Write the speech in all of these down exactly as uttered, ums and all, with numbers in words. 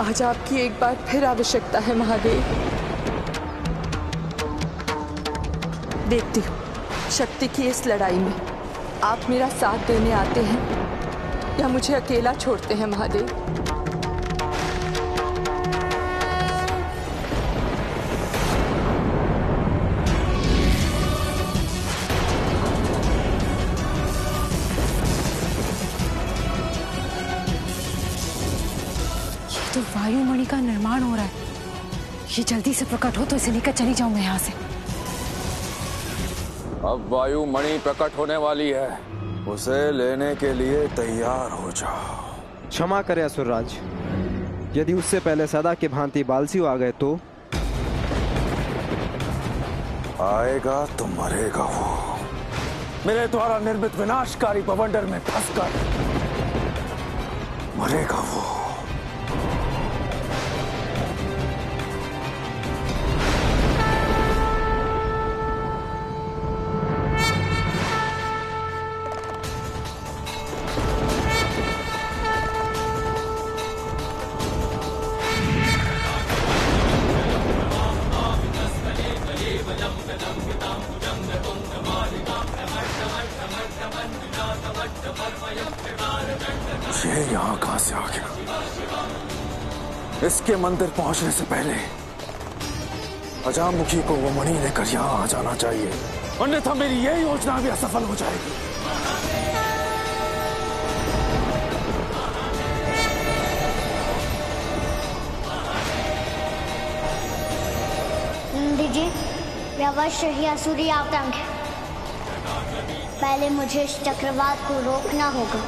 आज आपकी एक बार फिर आवश्यकता है महादेव। देखती हूँ शक्ति की इस लड़ाई में आप मेरा साथ देने आते हैं या मुझे अकेला छोड़ते हैं महादेव। तो वायुमणि का निर्माण हो रहा है, ये जल्दी से प्रकट हो तो इसे लेकर चली जाऊं मैं यहाँ से। अब वायुमणि प्रकट होने वाली है, उसे लेने के लिए तैयार हो जाओ। क्षमा करें असुरराज, यदि उससे पहले सदा की भांति बाल शिव आ गए तो। आएगा तो मरेगा वो, मेरे द्वारा निर्मित विनाशकारी बवंडर में फंसकर मरेगा वो। ये यहाँ कहाँ से आ गया? इसके मंदिर पहुंचने से पहले अजामुखी को वो मणि लेकर यहाँ आ जाना चाहिए, अन्यथा मेरी यही योजना भी असफल हो जाएगी। सूर्य आतंक है, पहले मुझे इस चक्रवात को रोकना होगा।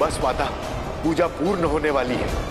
बस माता, पूजा पूर्ण होने वाली है।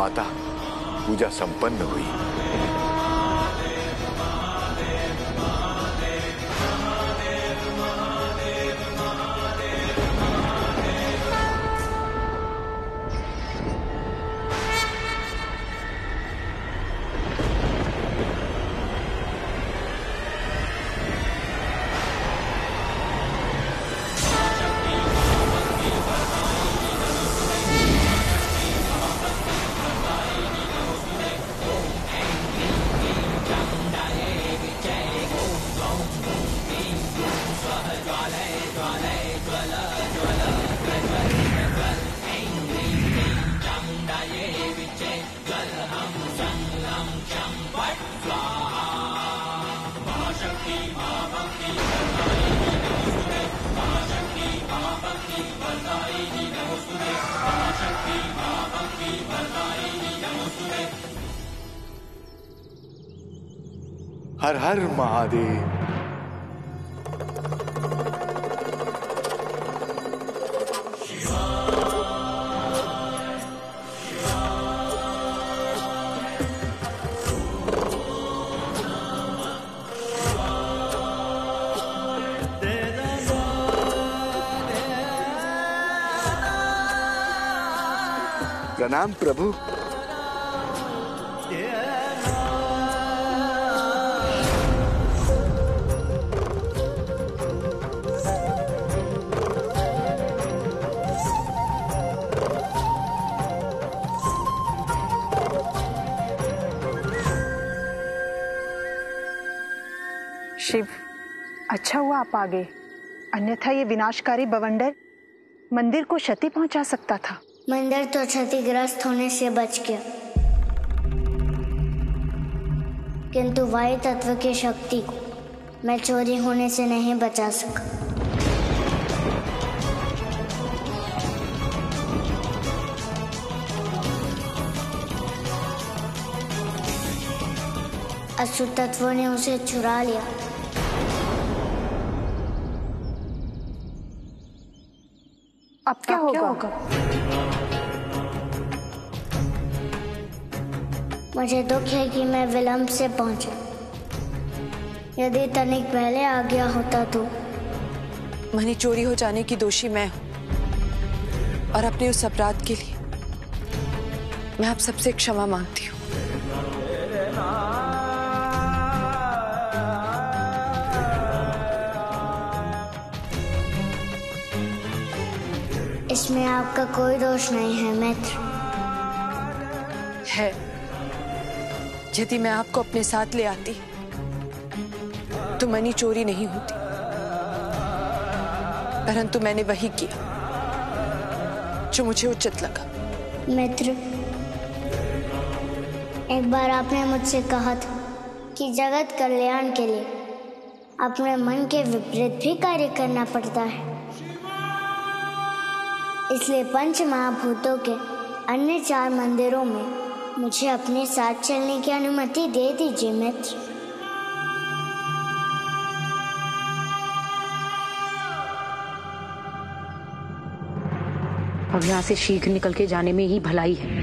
माता, पूजा संपन्न हुई। हर हर महादेव। प्रणाम प्रभु। शिव, अच्छा हुआ आप आ गए, अन्यथा ये विनाशकारी बवंडर मंदिर को क्षति पहुंचा सकता था। मंदिर तो क्षतिग्रस्त होने से बच गया, किंतु वायु तत्व की शक्ति को मैं चोरी होने से नहीं बचा सका। असुर तत्वों ने उसे चुरा लिया। अब क्या होगा? होगा? मुझे दुख है कि मैं विलंब से पहुंचा। यदि तनिक पहले आ गया होता तो। मनी चोरी हो जाने की दोषी मैं हूं, और अपने उस अपराध के लिए मैं आप सबसे क्षमा मांगती हूँ। इसमें आपका कोई दोष नहीं है मित्र। है, यदि मैं आपको अपने साथ ले आती तो मनी चोरी नहीं होती, परंतु मैंने वही किया जो मुझे उचित लगा। मित्र, एक बार आपने मुझसे कहा था कि जगत कल्याण के लिए अपने मन के विपरीत भी कार्य करना पड़ता है, इसलिए पंच महाभूतों के अन्य चार मंदिरों में मुझे अपने साथ चलने की अनुमति दे दीजिए मित्र। अब यहाँ से शीघ्र निकल के जाने में ही भलाई है।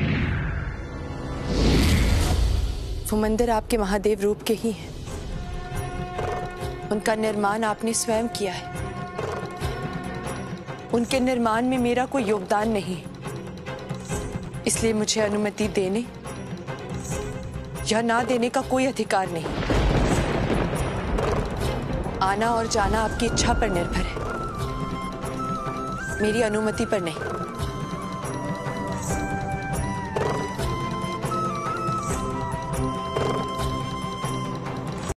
वो मंदिर आपके महादेव रूप के ही हैं। उनका निर्माण आपने स्वयं किया है। उनके निर्माण में मेरा कोई योगदान नहीं, इसलिए मुझे अनुमति देने या ना देने का कोई अधिकार नहीं। आना और जाना आपकी इच्छा पर निर्भर है, मेरी अनुमति पर नहीं।